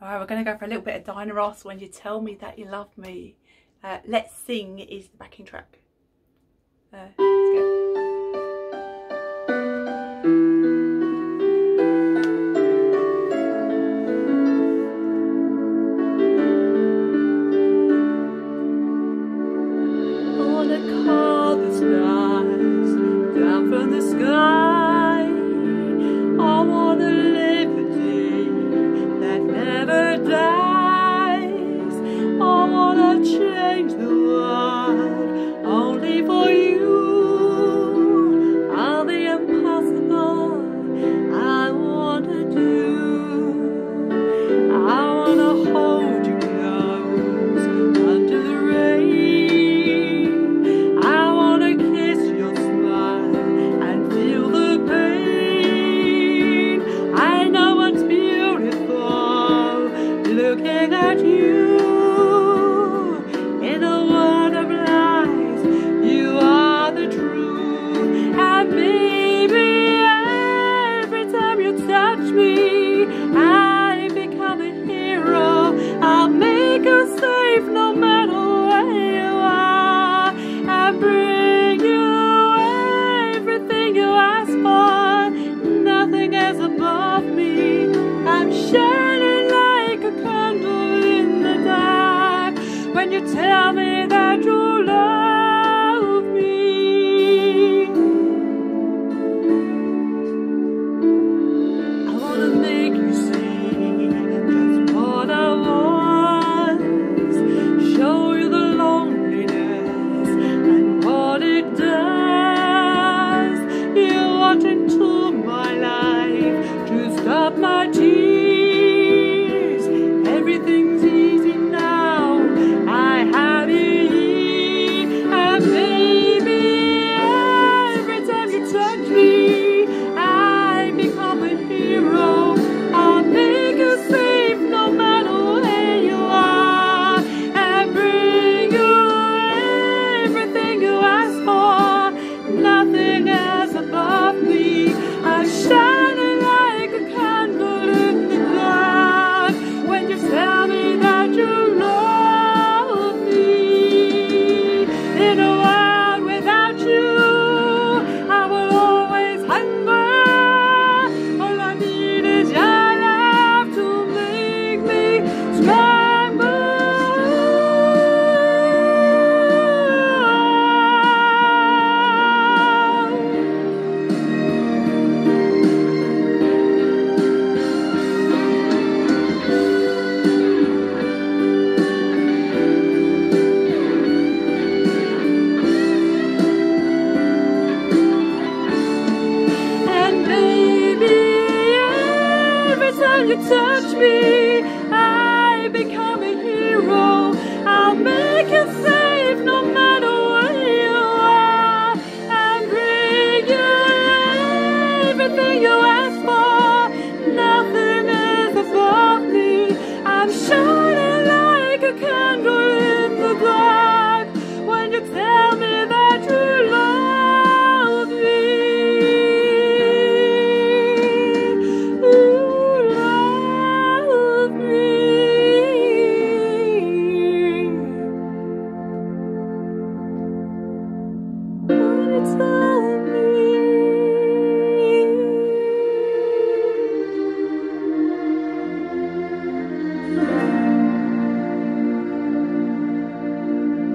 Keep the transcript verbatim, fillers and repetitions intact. Alright, we're going to go for a little bit of Diana Ross, When You Tell Me That You Love Me. Uh, Let's Sing is the backing track. Uh, let's go. Tell me that you love me. I want to make you see just what I was, show you the loneliness and what it does. You walked into my life to stop my tears. Everything's easy now. You touch me, I become a hero. I'll make you say